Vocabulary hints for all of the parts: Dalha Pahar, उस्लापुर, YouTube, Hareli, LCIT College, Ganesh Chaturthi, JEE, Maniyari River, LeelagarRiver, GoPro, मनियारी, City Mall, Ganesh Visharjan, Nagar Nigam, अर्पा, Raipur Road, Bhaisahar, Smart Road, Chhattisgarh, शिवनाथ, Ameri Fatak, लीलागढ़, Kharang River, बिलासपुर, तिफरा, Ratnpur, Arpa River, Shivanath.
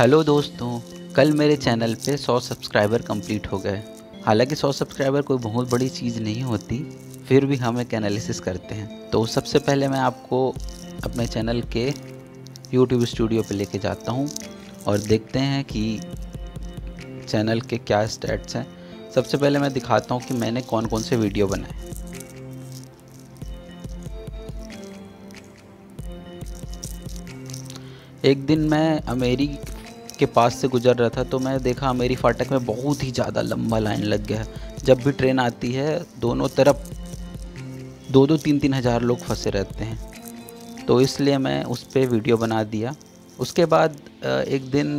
Hello दोस्तों, कल मेरे चैनल पे 100 सब्सक्राइबर कंप्लीट हो गए। हालांकि 100 सब्सक्राइबर कोई बहुत बड़ी चीज़ नहीं होती, फिर भी हम एक एनालिसिस करते हैं। तो सबसे पहले मैं आपको अपने चैनल के YouTube स्टूडियो पे लेके जाता हूं और देखते हैं कि चैनल के क्या स्टैट्स हैं। सबसे पहले मैं दिखाता हूं कि मैंने कौन कौन से वीडियो बनाए। एक दिन मैं अमेरी के पास से गुजर रहा था तो मैं देखा अमेरी फाटक में बहुत ही ज़्यादा लंबा लाइन लग गया है। जब भी ट्रेन आती है दोनों तरफ 2-3 हज़ार लोग फंसे रहते हैं, तो इसलिए मैं उस पर वीडियो बना दिया। उसके बाद एक दिन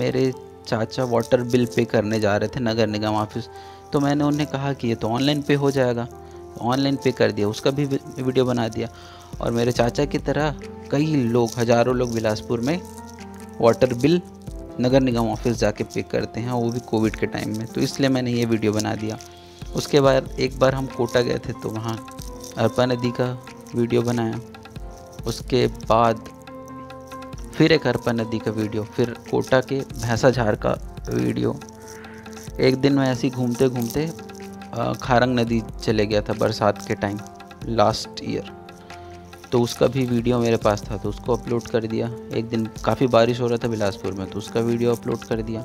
मेरे चाचा वाटर बिल पे करने जा रहे थे नगर निगम ऑफिस, तो मैंने उन्हें कहा कि ये तो ऑनलाइन पे हो जाएगा। ऑनलाइन पे कर दिया, उसका भी वीडियो बना दिया। और मेरे चाचा की तरह कई लोग, हज़ारों लोग बिलासपुर में वाटर बिल नगर निगम ऑफिस जाके पे करते हैं, वो भी कोविड के टाइम में, तो इसलिए मैंने ये वीडियो बना दिया। उसके बाद एक बार हम कोटा गए थे तो वहाँ अर्पा नदी का वीडियो बनाया। उसके बाद फिर एक अर्पा नदी का वीडियो, फिर कोटा के भैंसाझार का वीडियो। एक दिन मैं ऐसे घूमते घूमते खारंग नदी चले गया था बरसात के टाइम लास्ट ईयर, तो उसका भी वीडियो मेरे पास था तो उसको अपलोड कर दिया। एक दिन काफ़ी बारिश हो रहा था बिलासपुर में तो उसका वीडियो अपलोड कर दिया।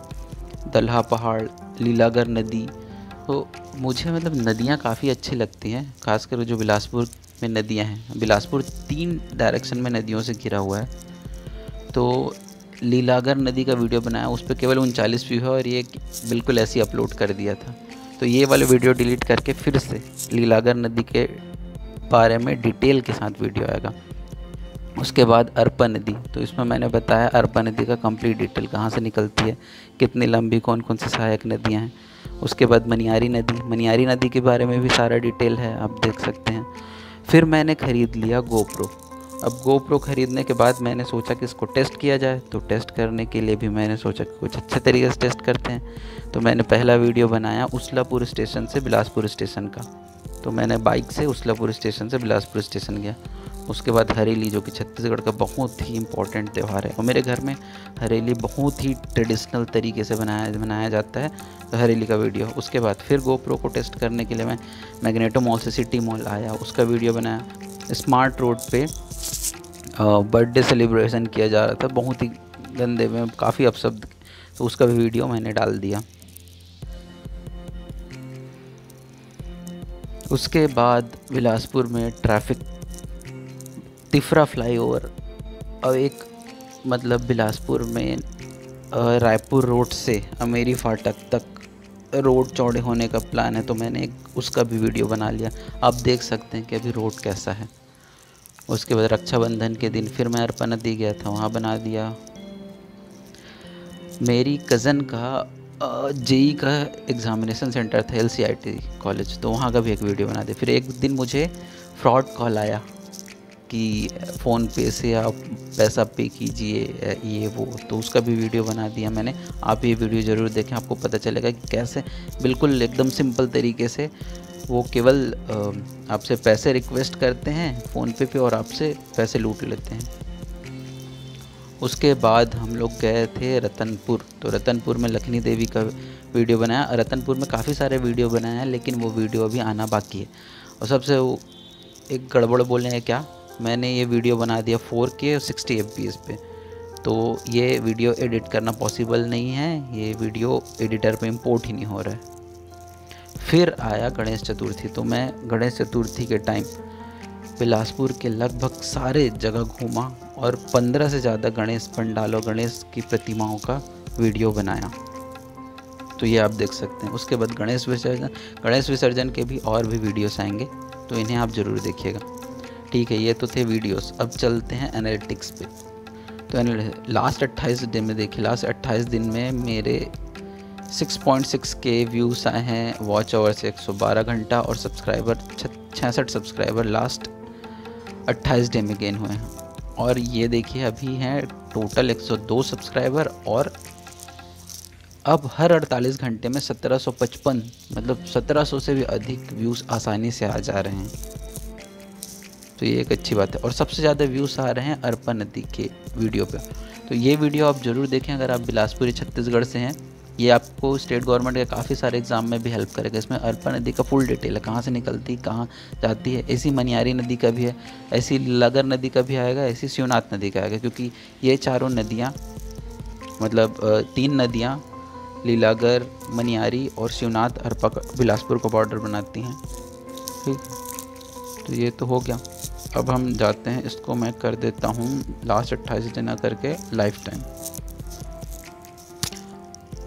दल्हा पहाड़, लीलागढ़ नदी, तो मुझे मतलब नदियाँ काफ़ी अच्छी लगती हैं, खासकर जो बिलासपुर में नदियाँ हैं। बिलासपुर 3 डायरेक्शन में नदियों से घिरा हुआ है। तो लीलागढ़ नदी का वीडियो बनाया, उस पर केवल 39 व्यू है और ये बिल्कुल ऐसे ही अपलोड कर दिया था। तो ये वाले वीडियो डिलीट करके फिर से लीलागढ़ नदी के बारे में डिटेल के साथ वीडियो आएगा। उसके बाद अर्पा नदी, तो इसमें मैंने बताया अर्पा नदी का कंप्लीट डिटेल, कहाँ से निकलती है, कितनी लंबी, कौन कौन सी सहायक नदियाँ हैं। उसके बाद मनियारी नदी, मनियारी नदी के बारे में भी सारा डिटेल है, आप देख सकते हैं। फिर मैंने ख़रीद लिया गोप्रो। अब गोप्रो ख़रीदने के बाद मैंने सोचा कि इसको टेस्ट किया जाए, तो टेस्ट करने के लिए भी मैंने सोचा कि कुछ अच्छे तरीके से टेस्ट करते हैं। तो मैंने पहला वीडियो बनाया उस्लापुर स्टेशन से बिलासपुर स्टेशन का, तो मैंने बाइक से उस्लापुर स्टेशन से बिलासपुर स्टेशन गया। उसके बाद हरेली, जो कि छत्तीसगढ़ का बहुत ही इम्पोर्टेंट त्यौहार है और मेरे घर में हरेली बहुत ही ट्रेडिशनल तरीके से मनाया जाता है, तो हरेली का वीडियो। उसके बाद फिर गोप्रो को टेस्ट करने के लिए मैं मैग्नेटो मॉल से सिटी मॉल आया, उसका वीडियो बनाया। स्मार्ट रोड पे बर्थडे सेलिब्रेशन किया जा रहा था बहुत ही गंदे में, काफ़ी अपशब्द, तो उसका भी वीडियो मैंने डाल दिया। उसके बाद बिलासपुर में ट्रैफिक, तिफरा फ्लाईओवर, और एक मतलब बिलासपुर में रायपुर रोड से अमेरी फाटक तक रोड चौड़े होने का प्लान है, तो मैंने उसका भी वीडियो बना लिया। आप देख सकते हैं कि अभी रोड कैसा है। उसके बाद रक्षाबंधन के दिन फिर मैं अर्पा नदी गया था, वहाँ बना दिया। मेरी कज़न का जेई का एग्ज़ामिनेशन सेंटर था LCIT कॉलेज, तो वहाँ का भी एक वीडियो बना दिया। फिर एक दिन मुझे फ्रॉड कॉल आया कि फ़ोनपे से आप पैसा पे कीजिए ये वो, तो उसका भी वीडियो बना दिया मैंने। आप ये वीडियो ज़रूर देखें, आपको पता चलेगा कि कैसे बिल्कुल एकदम सिंपल तरीके से वो केवल आपसे पैसे रिक्वेस्ट करते हैं फ़ोनपे पे और आपसे पैसे लूट लेते हैं। उसके बाद हम लोग गए थे रतनपुर, तो रतनपुर में लक्ष्मी देवी का वीडियो बनाया। रतनपुर में काफ़ी सारे वीडियो बनाए हैं लेकिन वो वीडियो अभी आना बाकी है। और सबसे वो एक गड़बड़ बोले हैं क्या, मैंने ये वीडियो बना दिया 4K और 60 FPS पे, तो ये वीडियो एडिट करना पॉसिबल नहीं है, ये वीडियो एडिटर पे इम्पोर्ट ही नहीं हो रहा है। फिर आया गणेश चतुर्थी, तो मैं गणेश चतुर्थी के टाइम बिलासपुर के लगभग सारे जगह घूमा और 15 से ज़्यादा गणेश पंडालों, गणेश की प्रतिमाओं का वीडियो बनाया, तो ये आप देख सकते हैं। उसके बाद गणेश विसर्जन के भी और भी वीडियोस आएंगे, तो इन्हें आप ज़रूर देखिएगा। ठीक है, ये तो थे वीडियोस। अब चलते हैं एनालिटिक्स पे। तो लास्ट 28 दिन में देखिए, लास्ट 28 दिन में मेरे 6.6K व्यूज़ आए हैं, वॉच आवर से 112 घंटा, और सब्सक्राइबर 66 सब्सक्राइबर लास्ट 28 डे में गेन हुए हैं। और ये देखिए अभी हैं टोटल 102 सब्सक्राइबर, और अब हर 48 घंटे में 1755 मतलब 1700 से भी अधिक व्यूज़ आसानी से आ जा रहे हैं। तो ये एक अच्छी बात है। और सबसे ज़्यादा व्यूज़ आ रहे हैं अर्पा नदी के वीडियो पे, तो ये वीडियो आप ज़रूर देखें अगर आप बिलासपुर या छत्तीसगढ़ से हैं। ये आपको स्टेट गवर्नमेंट के काफ़ी सारे एग्ज़ाम में भी हेल्प करेगा। इसमें अर्पा नदी का फुल डिटेल है, कहाँ से निकलती कहाँ जाती है। ऐसी मनियारी नदी का भी है, ऐसी लीलागढ़ नदी का भी आएगा, ऐसी शिवनाथ नदी का आएगा, क्योंकि ये चारों नदियाँ मतलब 3 नदियाँ लीलागढ़, मनियारी और शिवनाथ अर्पा बिलासपुर का बॉर्डर बनाती हैं। ठीक, तो ये तो हो गया। अब हम जाते हैं, इसको मैं कर देता हूँ लास्ट 28 दिन करके लाइफ टाइम।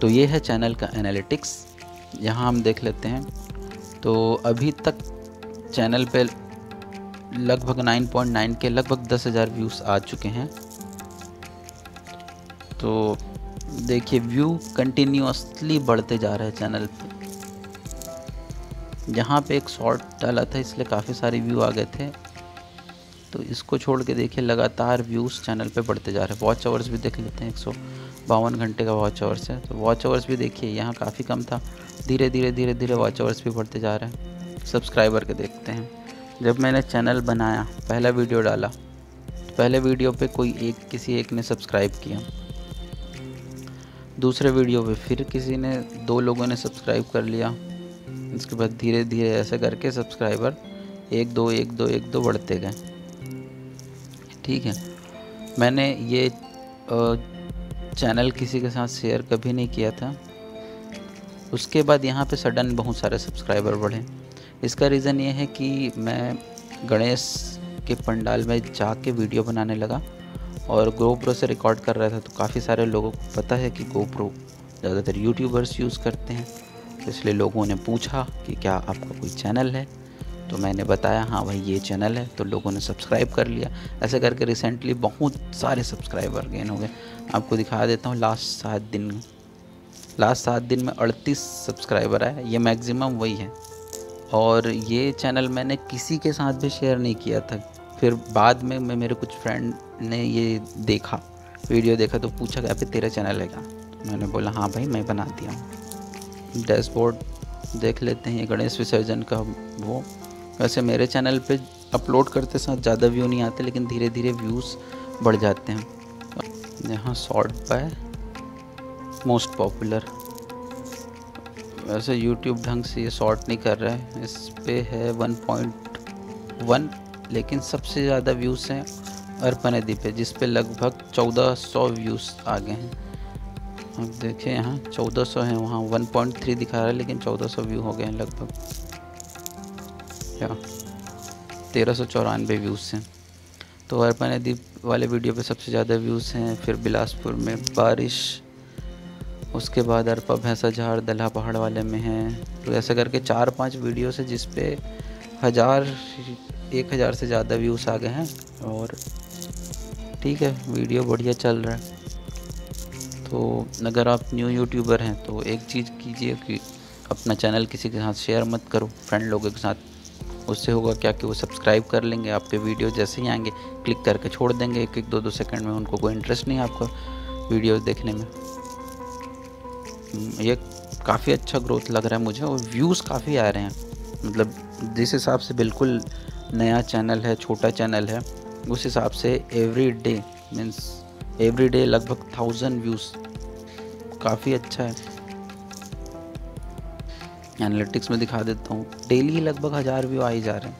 तो ये है चैनल का एनालिटिक्स, यहाँ हम देख लेते हैं। तो अभी तक चैनल पे लगभग 9.9 के लगभग 10,000 व्यूज़ आ चुके हैं। तो देखिए व्यू कंटिन्यूसली बढ़ते जा रहे हैं चैनल पे। यहाँ पे एक शॉर्ट डाला था इसलिए काफ़ी सारे व्यू आ गए थे, तो इसको छोड़ के देखिए लगातार व्यूज़ चैनल पे बढ़ते जा रहे हैं। वॉच आवर्स भी देख लेते हैं, 152 घंटे का वॉच आवर्स है। तो वॉच आवर्स भी देखिए यहाँ काफ़ी कम था, धीरे धीरे धीरे धीरे वॉच आवर्स भी बढ़ते जा रहे हैं। सब्सक्राइबर के देखते हैं, जब मैंने चैनल बनाया पहला वीडियो डाला तो पहले वीडियो पे किसी एक ने सब्सक्राइब किया, दूसरे वीडियो पे फिर किसी ने 2 लोगों ने सब्सक्राइब कर लिया, इसके बाद धीरे धीरे ऐसे करके सब्सक्राइबर 1-2 बढ़ते गए। ठीक है, मैंने ये चैनल किसी के साथ शेयर कभी नहीं किया था। उसके बाद यहाँ पे सडन बहुत सारे सब्सक्राइबर बढ़े। इसका रीज़न ये है कि मैं गणेश के पंडाल में जाके वीडियो बनाने लगा और GoPro से रिकॉर्ड कर रहा था। तो काफ़ी सारे लोगों को पता है कि GoPro ज़्यादातर यूट्यूबर्स यूज़ करते हैं, तो इसलिए लोगों ने पूछा कि क्या आपका कोई चैनल है, तो मैंने बताया हाँ भाई ये चैनल है, तो लोगों ने सब्सक्राइब कर लिया। ऐसे करके रिसेंटली बहुत सारे सब्सक्राइबर गेन हो गए। आपको दिखा देता हूँ लास्ट 7 दिन में 38 सब्सक्राइबर आए, ये मैक्सिमम वही है। और ये चैनल मैंने किसी के साथ भी शेयर नहीं किया था। फिर बाद में मेरे कुछ फ्रेंड ने ये देखा, वीडियो देखा, तो पूछा कि अभी तेरा चैनल है क्या, तो मैंने बोला हाँ भाई मैं बना दिया हूँ। डैशबोर्ड देख लेते हैं, ये गणेश विसर्जन का वो। वैसे मेरे चैनल पे अपलोड करते साथ ज़्यादा व्यू नहीं आते, लेकिन धीरे धीरे व्यूज़ बढ़ जाते हैं। यहाँ शॉर्ट बाय मोस्ट पॉपुलर, वैसे YouTube ढंग से ये शॉर्ट नहीं कर रहा है, इस पे है 1.1, लेकिन सबसे ज़्यादा व्यूज़ हैं अर्पा नदी पे, जिस पे लगभग 1400 व्यूज़ आ गए हैं। अब देखिए यहाँ 1400 हैं, वहाँ 1.3 दिखा रहा है, लेकिन 1400 व्यू हो गए हैं लगभग। 1394 व्यूज़ हैं। तो अर्पा नदी वाले वीडियो पे सबसे ज़्यादा व्यूज़ हैं। फिर बिलासपुर में बारिश, उसके बाद अर्पा भैंसाझार दल्हा पहाड़ वाले में हैं। तो ऐसा करके 4-5 वीडियोस है जिस पे 1,000 से ज़्यादा व्यूज़ आ गए हैं। और ठीक है, वीडियो बढ़िया चल रहा है। तो अगर आप न्यू यूट्यूबर हैं तो एक चीज़ कीजिए कि अपना चैनल किसी के साथ शेयर मत करो, फ्रेंड लोगों के साथ। उससे होगा क्या कि वो सब्सक्राइब कर लेंगे, आपके वीडियो जैसे ही आएंगे क्लिक करके छोड़ देंगे 1-2 सेकंड में, उनको कोई इंटरेस्ट नहीं है आपका वीडियो देखने में। ये काफ़ी अच्छा ग्रोथ लग रहा है मुझे और व्यूज़ काफ़ी आ रहे हैं, मतलब जिस हिसाब से बिल्कुल नया चैनल है, छोटा चैनल है, उस हिसाब से एवरी डे लगभग 1000 व्यूज़, काफ़ी अच्छा है। एनालिटिक्स में दिखा देता हूँ, डेली लगभग 1000 व्यू आ ही जा रहे हैं।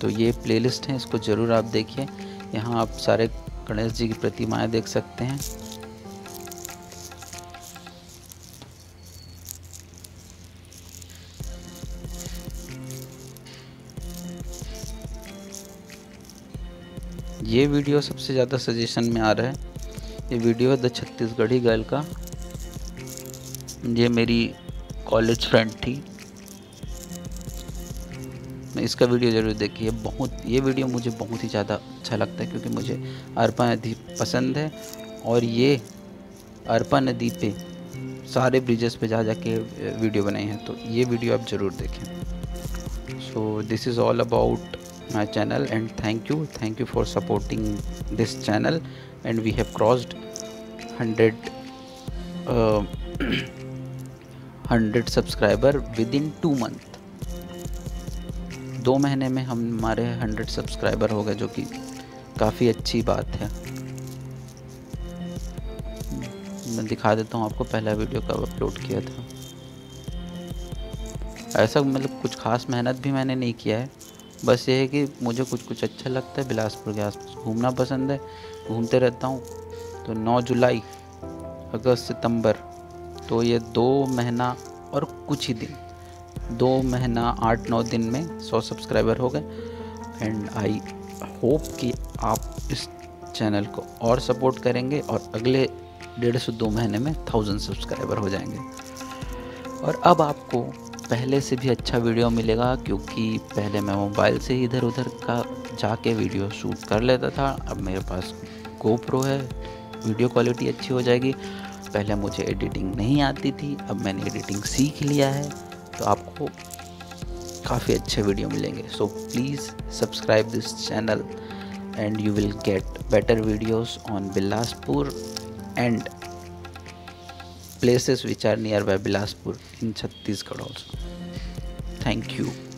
तो ये प्लेलिस्ट है, इसको ज़रूर आप देखिए। यहाँ आप सारे गणेश जी की प्रतिमाएं देख सकते हैं। ये वीडियो सबसे ज़्यादा सजेशन में आ रहा है। ये वीडियो है द छत्तीसगढ़ी गर्ल का, ये मेरी कॉलेज फ्रेंड थी। इसका वीडियो ज़रूर देखिए, ये वीडियो मुझे बहुत ही ज़्यादा अच्छा लगता है, क्योंकि मुझे अर्पा नदी पसंद है। और ये अर्पा नदी पे सारे ब्रिजेस पे जा जाके वीडियो बनाई है, तो ये वीडियो आप ज़रूर देखें। So this is all about my channel and thank you for supporting this channel and we have crossed 100 subscriber within 2 month. दो महीने में हम हमारे 100 सब्सक्राइबर हो गए, जो कि काफ़ी अच्छी बात है। मैं दिखा देता हूँ आपको पहला वीडियो कब अपलोड किया था। ऐसा मतलब कुछ खास मेहनत भी मैंने नहीं किया है, बस ये है कि मुझे कुछ कुछ अच्छा लगता है, बिलासपुर के आसपास घूमना पसंद है, घूमते रहता हूँ। तो 9 जुलाई, अगस्त, सितंबर, तो ये 2 महीना और कुछ ही दिन, 2 महीना 8-9 दिन में 100 सब्सक्राइबर हो गए। एंड आई होप कि आप इस चैनल को और सपोर्ट करेंगे और अगले 1.5 से 2 महीने में 1000 सब्सक्राइबर हो जाएंगे। और अब आपको पहले से भी अच्छा वीडियो मिलेगा, क्योंकि पहले मैं मोबाइल से ही इधर उधर का जाके वीडियो शूट कर लेता था। अब मेरे पास GoPro है, वीडियो क्वालिटी अच्छी हो जाएगी। पहले मुझे एडिटिंग नहीं आती थी, अब मैंने एडिटिंग सीख लिया है, तो आपको काफ़ी अच्छे वीडियो मिलेंगे। So please subscribe this channel and you will get better videos on Bilaspur and places which are nearby Bilaspur in Chhattisgarh also. Thank you.